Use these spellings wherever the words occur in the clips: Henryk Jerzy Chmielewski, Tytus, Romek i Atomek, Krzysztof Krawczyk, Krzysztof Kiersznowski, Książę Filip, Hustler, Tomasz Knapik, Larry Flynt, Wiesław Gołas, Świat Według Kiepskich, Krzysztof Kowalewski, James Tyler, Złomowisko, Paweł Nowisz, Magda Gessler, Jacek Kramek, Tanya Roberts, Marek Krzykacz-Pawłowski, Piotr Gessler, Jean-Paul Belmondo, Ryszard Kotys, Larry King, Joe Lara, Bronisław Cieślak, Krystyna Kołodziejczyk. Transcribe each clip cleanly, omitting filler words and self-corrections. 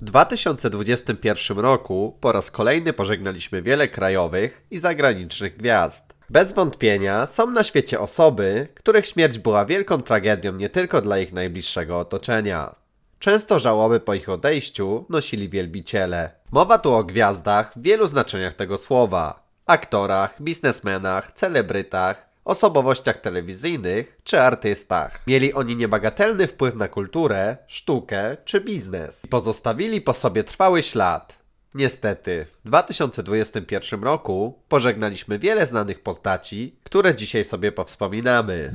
W 2021 roku po raz kolejny pożegnaliśmy wiele krajowych i zagranicznych gwiazd. Bez wątpienia są na świecie osoby, których śmierć była wielką tragedią nie tylko dla ich najbliższego otoczenia. Często żałoby po ich odejściu nosili wielbiciele. Mowa tu o gwiazdach w wielu znaczeniach tego słowa. Aktorach, biznesmenach, celebrytach, osobowościach telewizyjnych czy artystach. Mieli oni niebagatelny wpływ na kulturę, sztukę czy biznes i pozostawili po sobie trwały ślad. Niestety, w 2021 roku pożegnaliśmy wiele znanych postaci, które dzisiaj sobie powspominamy.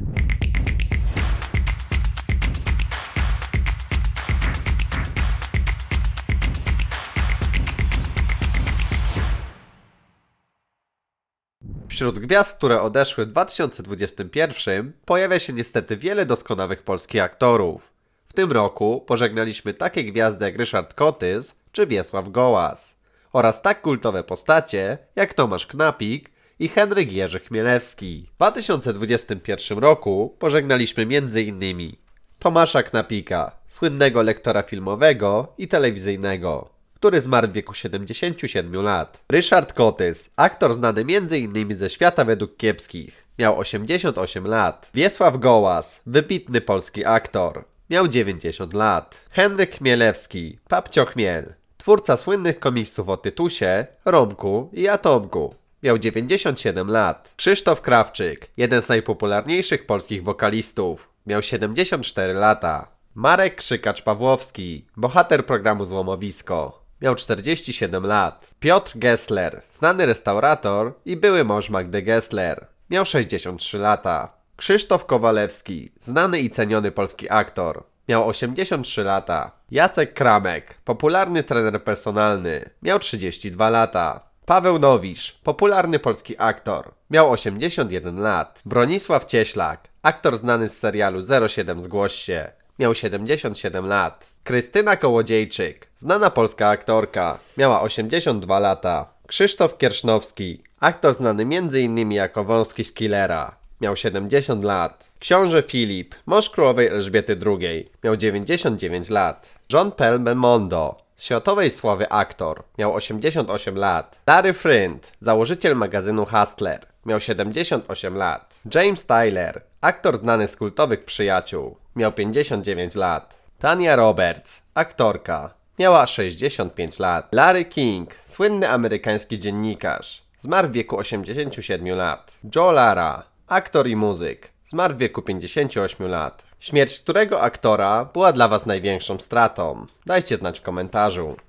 Wśród gwiazd, które odeszły w 2021, pojawia się niestety wiele doskonałych polskich aktorów. W tym roku pożegnaliśmy takie gwiazdy jak Ryszard Kotys czy Wiesław Gołas oraz tak kultowe postacie jak Tomasz Knapik i Henryk Jerzy Chmielewski. W 2021 roku pożegnaliśmy m.in. Tomasza Knapika, słynnego lektora filmowego i telewizyjnego, który zmarł w wieku 77 lat. Ryszard Kotys, aktor znany m.in. ze Świata według kiepskich, miał 88 lat. Wiesław Gołas, wybitny polski aktor, miał 90 lat. Henryk Chmielewski, Papcio Chmiel, twórca słynnych komiksów o Tytusie, Romku i Atomku, miał 97 lat. Krzysztof Krawczyk, jeden z najpopularniejszych polskich wokalistów, miał 74 lata. Marek Krzykacz-Pawłowski, bohater programu Złomowisko, miał 47 lat. Piotr Gessler, znany restaurator i były mąż Magdy Gessler, miał 63 lata. Krzysztof Kowalewski, znany i ceniony polski aktor, miał 83 lata. Jacek Kramek, popularny trener personalny, miał 32 lata. Paweł Nowisz, popularny polski aktor, miał 81 lat. Bronisław Cieślak, aktor znany z serialu 07 Zgłoś się, miał 77 lat. Krystyna Kołodziejczyk, znana polska aktorka, miała 82 lata. Krzysztof Kiersznowski, aktor znany m.in. jako Wąski z Killera, miał 70 lat. Książę Filip, mąż królowej Elżbiety II, miał 99 lat. Jean-Paul Belmondo, światowej sławy aktor, miał 88 lat. Larry Flynt, założyciel magazynu Hustler, miał 78 lat. James Tyler, aktor znany z Kultowych Przyjaciół, miał 59 lat. Tanya Roberts, aktorka, miała 65 lat. Larry King, słynny amerykański dziennikarz, zmarł w wieku 87 lat. Joe Lara, aktor i muzyk, zmarł w wieku 58 lat. Śmierć którego aktora była dla Was największą stratą? Dajcie znać w komentarzu.